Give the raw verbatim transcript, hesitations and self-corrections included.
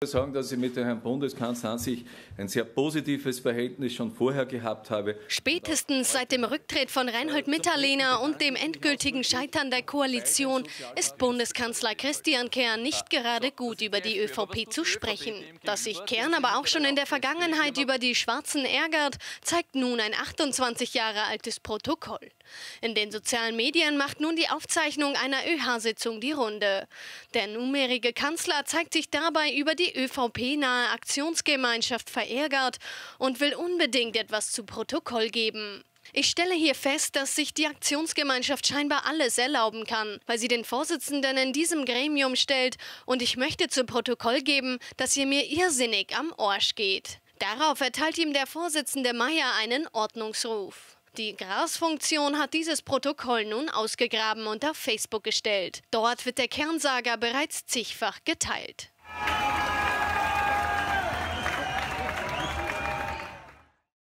Ich würde sagen, dass ich mit dem Herrn Bundeskanzler an sich ein sehr positives Verhältnis schon vorher gehabt habe. Spätestens seit dem Rücktritt von Reinhold Mitterlehner und dem endgültigen Scheitern der Koalition ist Bundeskanzler Christian Kern nicht gerade gut über die ÖVP zu sprechen. Dass sich Kern aber auch schon in der Vergangenheit über die Schwarzen ärgert, zeigt nun ein achtundzwanzig Jahre altes Protokoll. In den sozialen Medien macht nun die Aufzeichnung einer ÖH-Sitzung die Runde. Der nunmehrige Kanzler zeigt sich dabei über die ÖVP-nahe Aktionsgemeinschaft verärgert und will unbedingt etwas zu Protokoll geben. Ich stelle hier fest, dass sich die Aktionsgemeinschaft scheinbar alles erlauben kann, weil sie den Vorsitzenden in diesem Gremium stellt, und ich möchte zu Protokoll geben, dass ihr mir irrsinnig am Oarsch geht. Darauf erteilt ihm der Vorsitzende Meier einen Ordnungsruf. Die Grasfunktion hat dieses Protokoll nun ausgegraben und auf Facebook gestellt. Dort wird der Kernsager bereits zigfach geteilt.